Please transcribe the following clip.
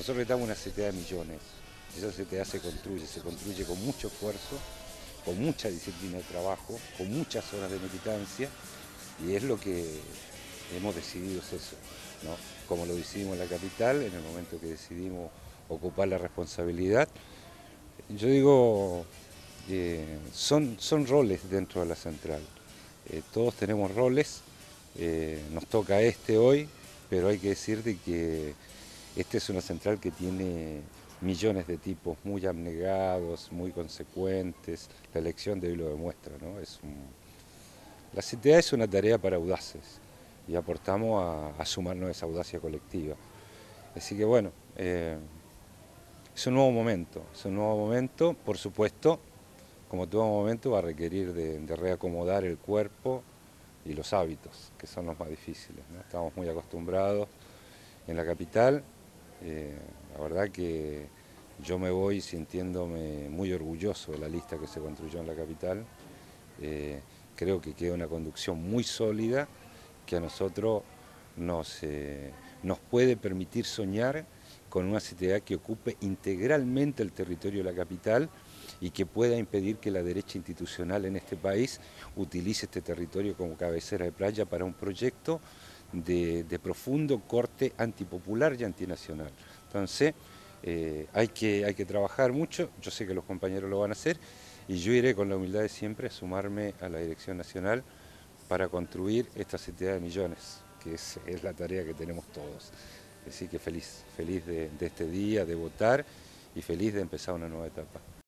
Nosotros le damos una cantidad de millones. Esa CTA se construye con mucho esfuerzo, con mucha disciplina de trabajo, con muchas horas de militancia, y es lo que hemos decidido, es eso, ¿no? Como lo decidimos en la capital, en el momento que decidimos ocupar la responsabilidad. Yo digo, son roles dentro de la central, todos tenemos roles, nos toca este hoy, pero hay que decir de que esta es una central que tiene millones de tipos muy abnegados, muy consecuentes. La elección de hoy lo demuestra, ¿no? La CTA es una tarea para audaces y aportamos a sumarnos a esa audacia colectiva. Así que bueno, es un nuevo momento, por supuesto, como todo momento va a requerir de reacomodar el cuerpo y los hábitos, que son los más difíciles, ¿no? Estamos muy acostumbrados en la capital. La verdad que yo me voy sintiéndome muy orgulloso de la lista que se construyó en la capital. Creo que queda una conducción muy sólida que a nosotros nos puede permitir soñar con una CTA que ocupe integralmente el territorio de la capital y que pueda impedir que la derecha institucional en este país utilice este territorio como cabecera de playa para un proyecto de profundo corte antipopular y antinacional. Entonces, hay que trabajar mucho, yo sé que los compañeros lo van a hacer, y yo iré con la humildad de siempre a sumarme a la dirección nacional para construir esta CTA de millones, que es la tarea que tenemos todos. Así que feliz de este día, de votar, y feliz de empezar una nueva etapa.